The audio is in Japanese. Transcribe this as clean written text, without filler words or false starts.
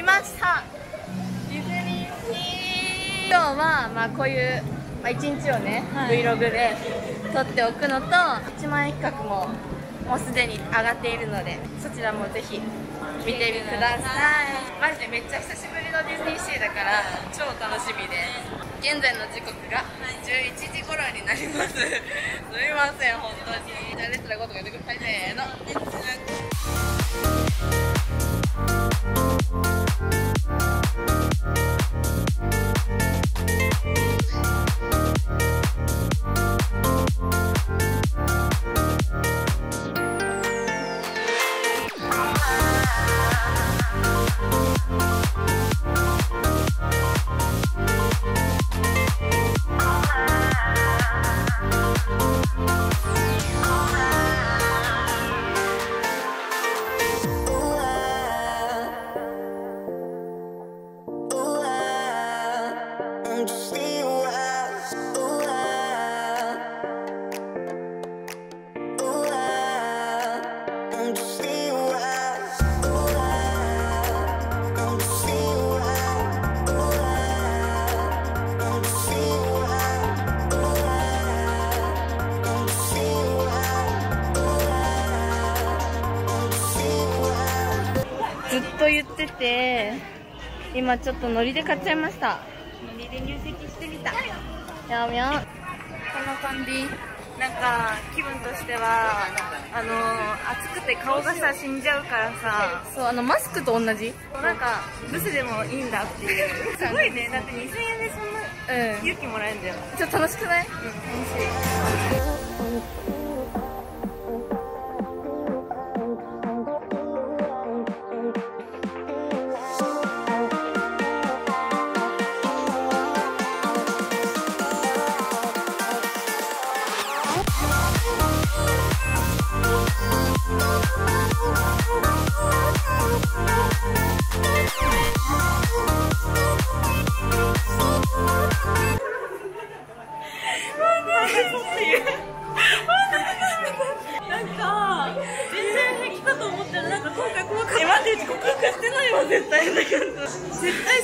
来ました、ディズニーシー。今日はまあこういう、まあ、1日をね、Vlog で撮っておくのと、1万円企画ももうすでに上がっているので、そちらもぜひ見てみてください。マジでめっちゃ久しぶりのディズニーシーだから超楽しみです。現在の時刻が11時頃になります。すみません、本当に。じゃあレッツラゴーとか言ってください。せーの、レッツ言ってて、今ちょっとノリで買っちゃいました。ノリで入籍してみた。やめよ。この感じなんか気分としては暑くて顔がさ死んじゃうからさ、そうマスクと同じ、なんかブスでもいいんだっていうすごいね。だって2000円でそんな勇気もらえるんだよ。ちょっと楽しくない？楽しい。絶対